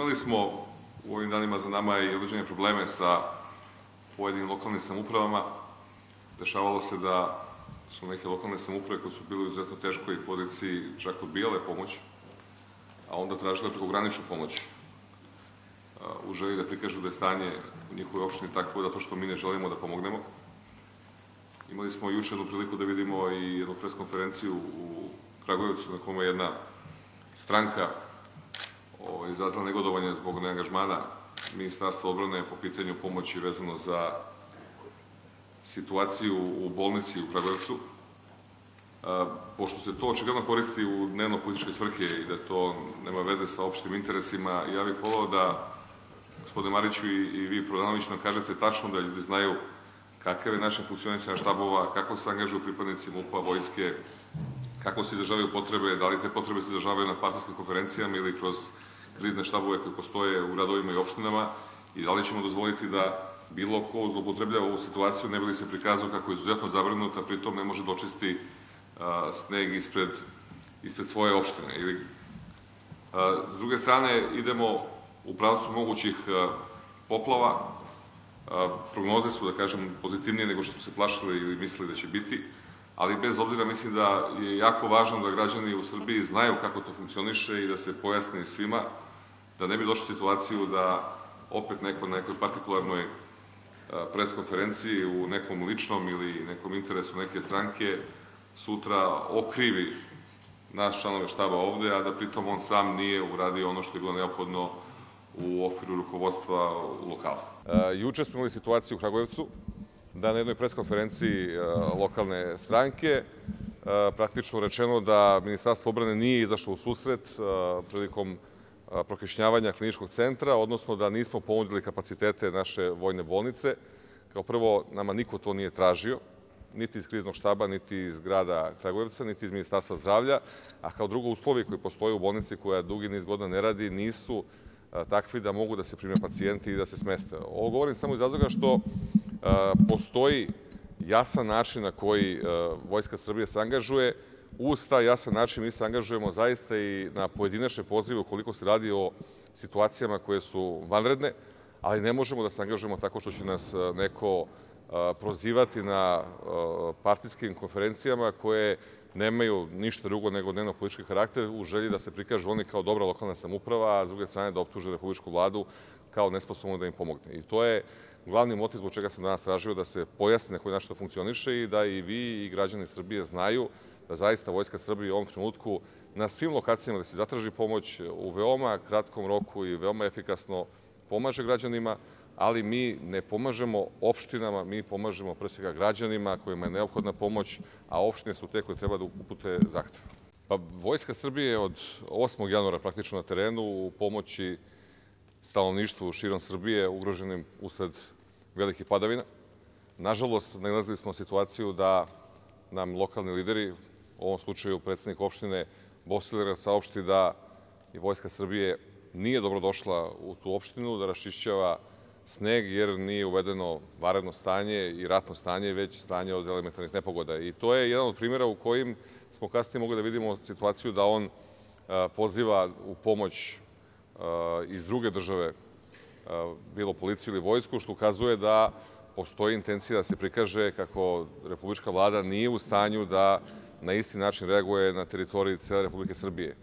Imali smo u ovim danima za nama i određene probleme sa pojedinim lokalnim samoupravama. Dešavalo se da su neke lokalne samouprave koje su bile u izuzetno teškoj poziciji čak odbijale pomoć, a onda tražile prekograničnu pomoć u želji da prikažu da je stanje u njihovoj opštini takvo zato što mi ne želimo da pomognemo. Imali smo juče jednu priliku da vidimo i jednu pres konferenciju u Kragujevcu na kome je jedna stranka izrazila negodovanje zbog neangažmana Ministarstva odbrane po pitanju pomoći vezano za situaciju u bolnici u Kragujevcu. Pošto se to očigledno koristi u dnevno-političke svrhe i da to nema veze sa opštim interesima, ja bih voleo da, gospodine Mariću i vi, Prodanović, nam kažete tačno da ljudi znaju kakav je način funkcionisanja štabova, kako se angažuju pripadnici MUPA, vojske, kako se izražavaju potrebe, da li te potrebe se izražavaju na partijskim konferencijama ili kroz krizne štabove koje postoje u gradovima i opštinama i da li ćemo dozvoliti da bilo ko zloupotrebljava ovu situaciju ne bi li se prikazao kako je izuzetno zabrinut, a pritom ne može da očisti sneg ispred svoje opštine. S druge strane, idemo u pravcu mogućih poplava. Prognoze su, da kažem, pozitivnije nego što smo se plašili ili mislili da će biti, ali bez obzira mislim da je jako važno da građani u Srbiji znaju kako to funkcioniše i da se pojasni svima, da ne bi došlo situaciju da opet neko na nekoj partikularnoj preskonferenciji u nekom ličnom ili nekom interesu neke stranke sutra okrivi naš članove štaba ovde, a da pritom on sam nije uradio ono što je bilo neophodno u okviru rukovodstva u lokalu. Juče smo imali situaciju u Kragujevcu da na jednoj preskonferenciji lokalne stranke praktično rečeno da Ministarstvo odbrane nije izašlo u susret prilikom prokišnjavanja kliničkog centra, odnosno da nismo ponudili kapacitete naše vojne bolnice. Kao prvo, nama niko to nije tražio, niti iz kriznog štaba, niti iz grada Kragujevca, niti iz Ministarstva zdravlja, a kao drugo, uslovi koji postoje u bolnici koja dugi niz godina ne radi nisu takvi da mogu da se prime pacijenti i da se smeste. Ovo govorim samo iz razloga što postoji jasan način na koji Vojska Srbije se angažuje. Uz taj jasan način mi se angažujemo zaista i na pojedinačne pozive ukoliko se radi o situacijama koje su vanredne, ali ne možemo da se angažujemo tako što će nas neko prozivati na partijskim konferencijama koje nemaju ništa drugo nego dnevno-politički karakter u želji da se prikažu oni kao dobra lokalna samouprava, a s druge strane da optuže republičku vladu kao nesposobno da im pomogne. I to je glavni motiv zbog čega sam danas tražio da se pojasni na koji način to funkcioniše i da i vi i građani Srbije znaju da zaista Vojska Srbije u ovom trenutku na svim lokacijama da se zatraži pomoć u veoma kratkom roku i veoma efikasno pomaže građanima, ali mi ne pomažemo opštinama, mi pomažemo pre svega građanima kojima je neophodna pomoć, a opštine su te koje treba da upute zahtev. Vojska Srbije je od 8. januara praktično na terenu u pomoći stanovništvu širom Srbije ugroženim usled velikih padavina. Nažalost, nalazili smo situaciju da nam lokalni lideri, u ovom slučaju predsednik opštine Bosilegrad, saopšti da je Vojska Srbije nije dobrodošla u tu opštinu, da raščišćava sneg jer nije uvedeno vanredno stanje i ratno stanje, već stanje od elementarnih nepogoda. I to je jedan od primjera u kojim smo kasnije mogli da vidimo situaciju da on poziva u pomoć iz druge države, bilo policiju ili vojsku, što ukazuje da postoji intencija da se prikaže kako republička vlada nije u stanju da na isti način reaguje na teritoriji cele Republike Srbije.